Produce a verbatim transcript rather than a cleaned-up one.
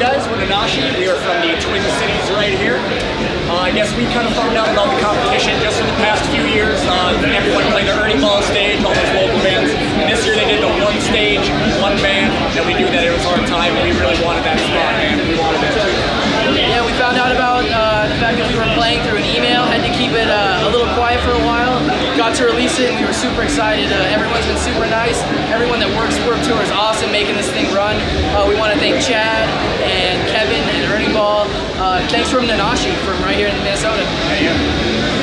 guys, we're Nanashi. We are from the Twin Cities right here. Uh, I guess we kind of found out about the competition just in the past few years. Uh, everyone played the Ernie Ball stage, all those local bands. And this year they did the one stage, one band, and we knew that it was our time, and we really wanted that spot, man. We wanted that too. Yeah, we found out about uh, the fact that we were playing through an email, had to keep it uh, a little quiet for a while. Got to release it, and we were super excited. Uh, everyone's been super nice. Everyone that works Warped Tour is awesome making this thing run. Uh, we want to thank Chad and Kevin and Ernie Ball. Uh, thanks from Nanashi, from right here in Minnesota. Yeah, yeah.